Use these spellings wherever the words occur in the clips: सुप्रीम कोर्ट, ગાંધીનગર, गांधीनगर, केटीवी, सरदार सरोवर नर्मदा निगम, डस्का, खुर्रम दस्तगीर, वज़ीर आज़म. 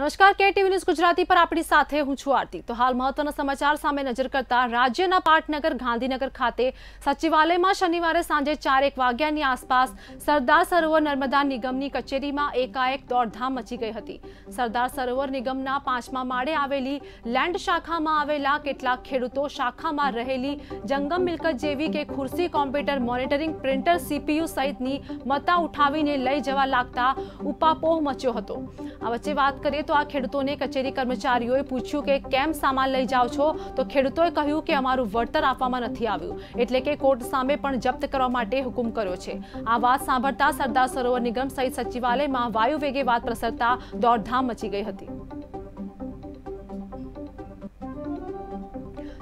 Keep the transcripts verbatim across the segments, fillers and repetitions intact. नमस्कार केटीवी news Gujarati पर आपनी साथे हूं छु आरती। तो हाल महत्वना समाचार सामे नजर करता राज्यना पाटनगर गांधीनगर खाते सचिवालय में शनिवार सांजे चार एक वाग्यानी आसपास सरदार सरोवर नर्मदा निगमनी कचेरी में एकाएक दौड़धाम मची गई हती। सरदार सरोवर निगमना पांचमा माळे आवेली लैंड शाखा में आवेला केटलाक खेडूतो शाखा में रहेली जंगम मिलकत जेवी के खुर्सी कॉम्प्यूटर मॉनिटरिंग प्रिंटर सीपीयू सहितनी मता उठावीने लई जवा लागता उपापोह मच्यो हतो। आ वच्चे वात करीए तो आ खेडूतों ने कचेरी कर्मचारीओए पूछ्यु के केम सामान लई जाओ छो, तो खेडूतोए कह्यु के अमारू वर्तर आपवामां नथी आव्युं, एटले के कोर्ट सामे पण जप्त करवा माटे हुकुम कर्यो छे। आ वात सांभळता सरदार सरोवर निगम सहित सचिवालयमां वायु वेगे वात प्रसरता दौड़धाम मची गई हती।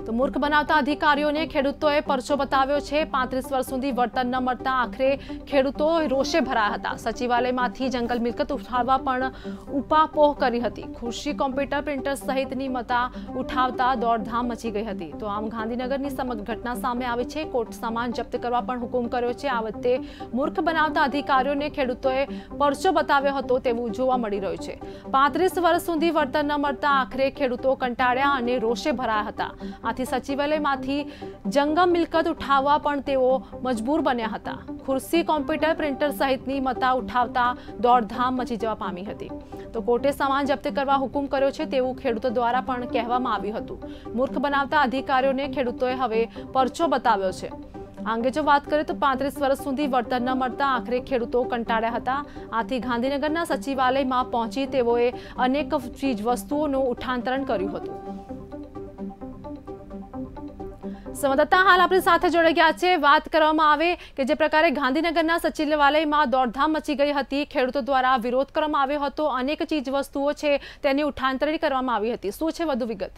तो मूर्ख बनावता अधिकारीओ ने खेडूतोए परचो बताव्यो छे। पैंतीस वर्ष सुधी वर्तन न मळता आखरे खेडूतो रोषे भराया हता। सचिवालयमांथी जंगल मिलकत उठाववा पण उपापोह करी हती। खुर्शी कॉम्प्यूटर प्रिंटर सहितनी मता उठावता दौड़धाम मची गई हती। तो आम गांधीनगरनी समग्र घटना सामे आवी छे। कोर्ट सामान जप्त करवा पण हुकुम कर्यो छे। आ वखते मूर्ख बनावता अधिकारीओ ने खेडूतोए परचो बताव्यो हतो तेवुं जोवा मळी रह्युं छे। पैंतीस वर्ष सुधी वर्तन न मळता आखरे खेडूतो कंटाळ्या अने रोषे भराया हता। सचिवालयमांथी जंगम मिलकत उठाववा पण तेओ मजबूर बन्या हता। खुर्सी कॉम्प्यूटर प्रिंटर सहितनी मता उठावता दौड़धाम मची जवा पामी हती। तो कोर्टे सामान जप्त करवा हुकुम कर्यो छे तेवुं खेडूतो द्वारा पण कहेवामां आव्युं हतुं। मूर्ख बनावता अधिकारीओने खेडूतोए हवे परचो बताव्यो छे। आंगे जो बात करें तो पैंतीस वर्ष सुधी वर्तन न मळता आखरे खेडूतो कंटाळ्या हता। आथी गांधीनगरना सचिवालय में पहुंची तेओए अनेक चीज वस्तुओनु उठांतरण कर्युं हतुं। संवाददाता हाल अपनी साथ जोड़ाई गया है। बात करवामां आवे के जे प्रकारे गांधीनगरना सचिवालय में दौड़धाम मची गई हती, खेडूतो द्वारा विरोध करवामां आव्यो हतो, अनेक चीज वस्तुओ छे तेनी उठांतरणी करवामां आवी हती। शुं छे वधु विगत?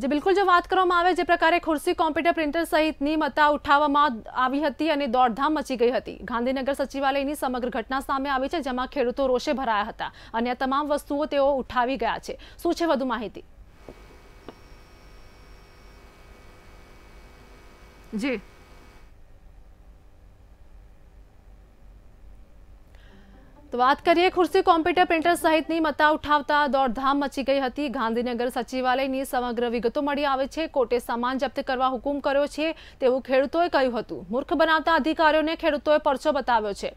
जे बिल्कुल जो बात करवामां आवे जे प्रकारे खुर्सी कॉम्प्यूटर प्रिंटर सहितनी मता उठाववामां आवी हती अने दौड़धाम मची गई हती। गांधीनगर सचिवालयनी समग्र घटना सामे आवी छे, जेमां खेडूतो रोषे भराया हता अने आ तमाम वस्तुओ तेओ उठावी गया छे। शुं छे वधु माहिती? जी तो बात करिए खुर्सी कॉम्प्यूटर प्रिंटर सहित मता उठावता दौड़धाम मची गई हती। गांधीनगर सचिवालय की समग्र विगत मळी आवे छे। कोर्टे सामान जप्त करवा हुकुम कर्यो छे तेवुं खेडूतोए कह्युं हतुं। मूर्ख बनावता अधिकारीओने खेडूतोए परचो बताव्यो छे।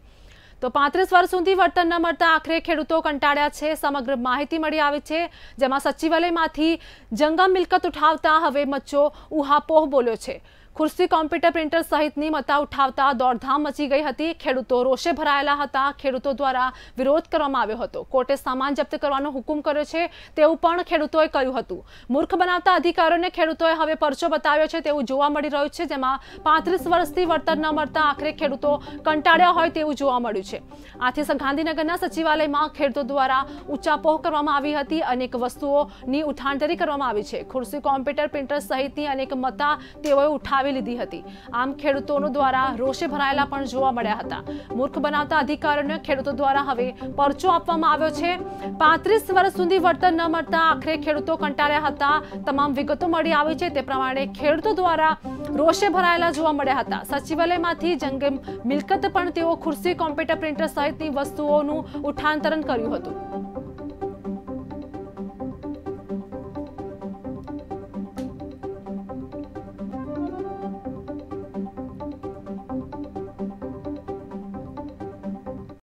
तो पैंतीस वर्ष सुधी वर्तन न मळता आखरे खेडूतो कंटाळ्या छे। समग्र माहिती मळी आवे छे, जेमां सचिवालयमांथी जंगम मिलकत उठावता हवे मच्यो उहापोह बोल्यो छे। खुर्सी कॉम्प्यूटर प्रिंटर सहितनी मता उठावता दौड़धाम मची गई हती। खेडूतो रोषे भरायेला हता। खेडूतो द्वारा विरोध करवामां आव्यो हतो। कोर्टे सामान जप्त करवानो हुकुम कर्यो छे तेवुं पण खेडूतोए कह्युं हतुं। मूर्ख बनावता अधिकारीओने खेडूतोए हवे परचो बताव्यो छे तेवुं जोवा मळी રહ્યું છે, જેમાં पैंतीस વર્ષથી વર્તન ન મળતા આખરે ખેડૂતો કંટાળ્યા હોય તેવું જોવા મળ્યું છે। આથી ગાંધીનગરના સચિવાલયમાં ખેડૂતો દ્વારા ઉચાપોહ કરવામાં આવી હતી। અનેક વસ્તુઓની ઉઠાંતરી કરવામાં આવી છે। ખુરશી કોમ્પ્યુટર પ્રિન્ટર સહિતની અનેક મતા તેઓએ ઉઠાવી લીધી હતી। આમ ખેડૂતોનો દ્વારા રોષે ભરાયેલા પણ જોવા મળ્યા હતા। મૂર્ખ બનાવતા અધિકારીઓને ખેડૂતો દ્વારા હવે પરચો આપવામાં આવ્યો છે। पैंतीस વર્ષ સુધી વર્તન ન મળતા આખરે ખેડૂતો કંટાળ્યા હતા। તમામ વિગતો મળી આવી છે તે પ્રમાણે ખેડૂતો દ્વારા રોષે ભરાયેલા જોવા મળ્યા હતા। સચિવાલયમાંથી જંગમ મિલકત પણ તેઓ ખુરશી કોમ્પ્યુટર પ્રિન્ટર સહિતની વસ્તુઓનું ઉઠાંતરણ કર્યું હતું।